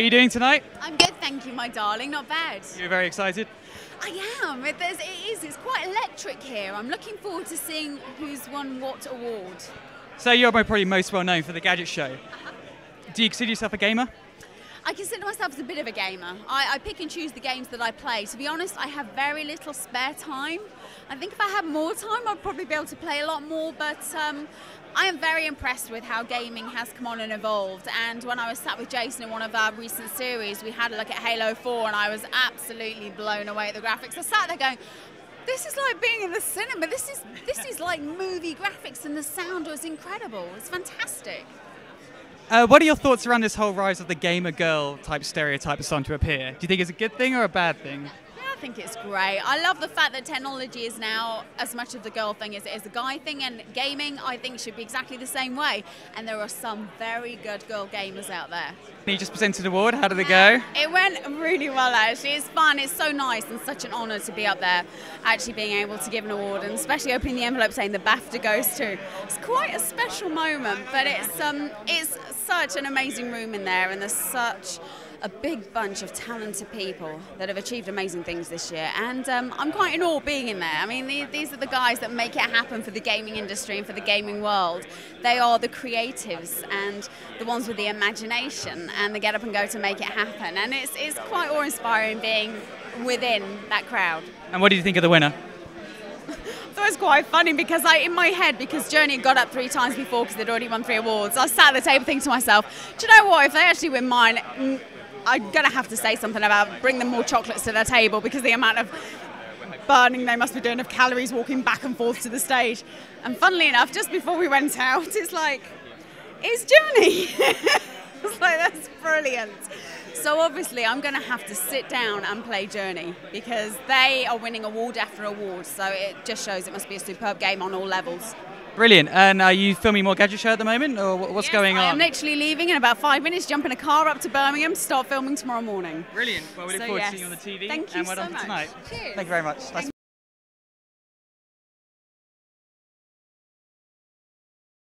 How are you doing tonight? I'm good, thank you, my darling. Not bad. You're very excited? I am. It's quite electric here. I'm looking forward to seeing who's won what award. So you're probably most well known for the Gadget Show. Do you consider yourself a gamer? I consider myself as a bit of a gamer. I pick and choose the games that I play. To be honest, I have very little spare time. I think if I had more time, I'd probably be able to play a lot more, but I am very impressed with how gaming has come on and evolved. And when I was sat with Jason in one of our recent series, we had a look at Halo 4, and I was absolutely blown away at the graphics. I sat there going, this is like being in the cinema. This is like movie graphics, and the sound was incredible. It's fantastic. What are your thoughts around this whole rise of the gamer girl type stereotype that's starting to appear? Do you think it's a good thing or a bad thing? Yeah, I think it's great. I love the fact that technology is now as much of the girl thing as it is the guy thing, and gaming, I think, should be exactly the same way. And there are some very good girl gamers out there. You just presented an award. How did it go? It went really well, actually. It's fun. It's so nice and such an honour to be up there, actually being able to give an award, and especially opening the envelope saying the BAFTA goes to. It's quite a special moment, but it's such an amazing room in there, and there's such a big bunch of talented people that have achieved amazing things this year, and I'm quite in awe being in there. I mean, these are the guys that make it happen for the gaming industry and for the gaming world. They are the creatives and the ones with the imagination and the get up and go to make it happen, and it's quite awe-inspiring being within that crowd. And what do you think of the winner? It was quite funny because in my head, because Journey got up 3 times before because they'd already won 3 awards, I sat at the table thinking to myself, do you know what, if they actually win mine, I'm going to have to say something about bring them more chocolates to their table, because the amount of burning they must be doing of calories walking back and forth to the stage. And funnily enough, just before we went out, it's like, it's Journey. It's like, that's brilliant. So obviously I'm going to have to sit down and play Journey, because they are winning award after award, so it just shows it must be a superb game on all levels. Brilliant. And are you filming more Gadget Show at the moment, or what's going on? I'm literally leaving in about 5 minutes, jumping a car up to Birmingham to start filming tomorrow morning. Brilliant. Well, we look forward to seeing you on the TV. Thank you so much. Thank you very much.